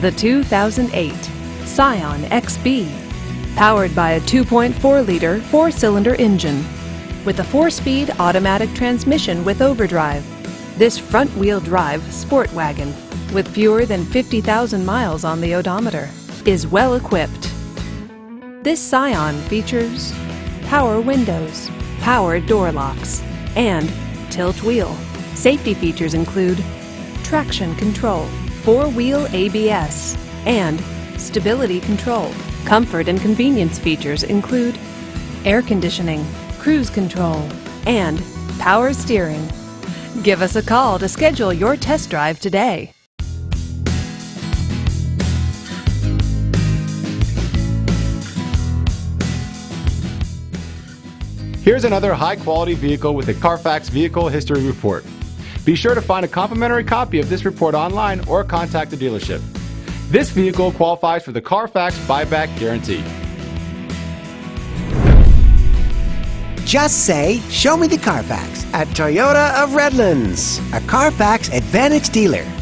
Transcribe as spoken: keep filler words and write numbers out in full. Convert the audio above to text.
the two thousand eight Scion X B, powered by a two point four liter four-cylinder engine with a four-speed automatic transmission with overdrive. This front-wheel drive sport wagon, with fewer than fifty thousand miles on the odometer, is well equipped. This Scion features power windows, power door locks, and tilt wheel. Safety features include traction control, four-wheel A B S, and stability control. Comfort and convenience features include air conditioning, cruise control, and power steering. Give us a call to schedule your test drive today. Here's another high-quality vehicle with a Carfax Vehicle History Report. Be sure to find a complimentary copy of this report online or contact the dealership. This vehicle qualifies for the Carfax Buyback Guarantee. Just say, "Show me the Carfax" at Toyota of Redlands, a Carfax Advantage dealer.